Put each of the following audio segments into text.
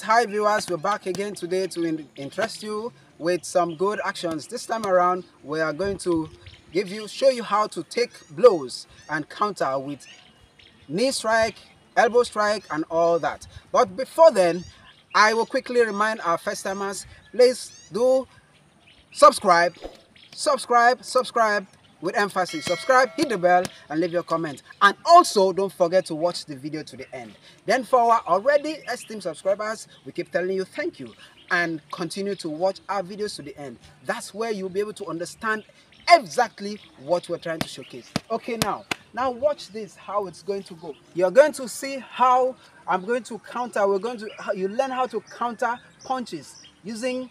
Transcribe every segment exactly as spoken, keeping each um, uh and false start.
Hi viewers, we're back again today to in interest you with some good actions. This time around we are going to give you show you how to take blows and counter with knee strike, elbow strike and all that. But before then, I will quickly remind our first timers, please do subscribe subscribe subscribe with emphasis. Subscribe, hit the bell and leave your comment, and also don't forget to watch the video to the end. Then for our already esteemed subscribers, we keep telling you thank you and continue to watch our videos to the end. That's where you'll be able to understand exactly what we're trying to showcase. Okay, now now watch this, how it's going to go. You're going to see how I'm going to counter. We're going to you learn how to counter punches using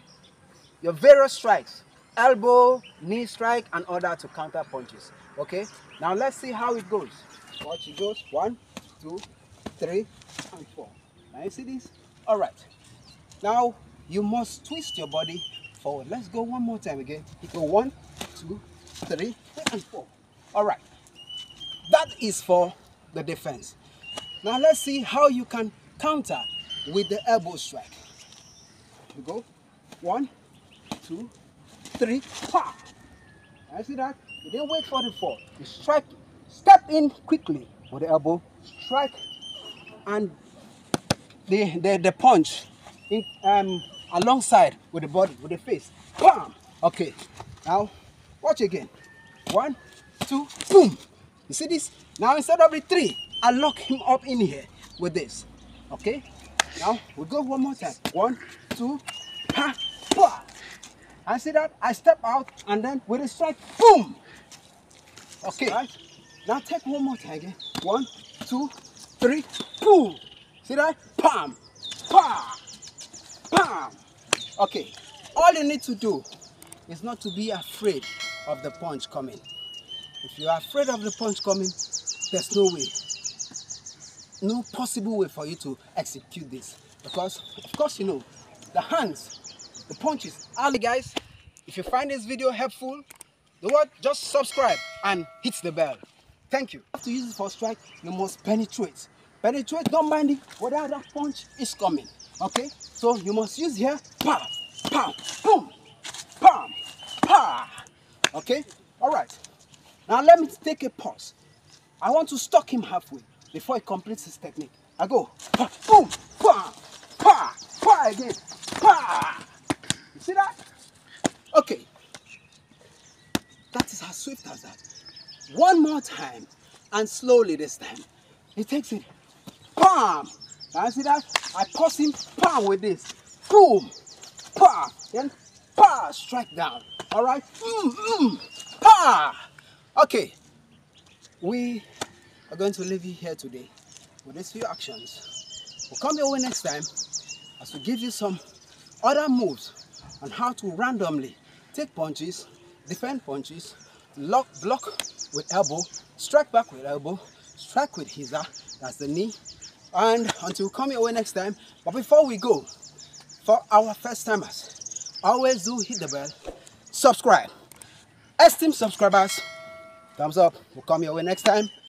your various strikes, elbow, knee strike and other to counter punches. Okay, now let's see how it goes. Watch it goes. One, two, three and four. Now you see this. All right, now you must twist your body forward. Let's go one more time again. You go one, two, three and four. All right, that is for the defense. Now let's see how you can counter with the elbow strike. You go one, two, three, pa! I see that. You didn't wait for the fall. You strike, step in quickly with the elbow, strike, and the the, the punch in, um, alongside with the body, with the face. Bam! Okay. Now, watch again. One, two, boom! You see this? Now, instead of the three, I lock him up in here with this. Okay? Now, we go one more time. One, two, pa! Pa! I see that. I step out and then with a strike, boom. Okay. Right. Now take one more time again. One, two, three, boom. See that? Pam, pam, pam. Okay. All you need to do is not to be afraid of the punch coming. If you are afraid of the punch coming, there's no way, no possible way for you to execute this, because, of course, you know the hands. The punches. All guys, if you find this video helpful, do what? Just subscribe and hit the bell. Thank you. You have to use it for strike. You must penetrate. Penetrate. Don't mind it. Whether that punch is coming. Okay. So you must use here. Pow, pow, boom, pow, pow. Okay. All right. Now let me take a pause. I want to stalk him halfway before he completes his technique. I go. Pa, boom, pow, pow, pow again. Pow. See that? Okay. That is as swift as that. One more time, and slowly this time. He takes it. Bam! Now see that? I pause him. Bam! With this. Boom! Bam! Then bam! Strike down. All right. Mm, mm, bam! Okay. We are going to leave you here today with these few actions. We'll come your way next time as we give you some other moves on how to randomly take punches, defend punches, lock, block with elbow, strike back with elbow, strike with hiza, that's the knee. And until we come your way next time, but before we go, for our first timers, always do hit the bell, subscribe. Esteemed subscribers, thumbs up, we'll come your way next time.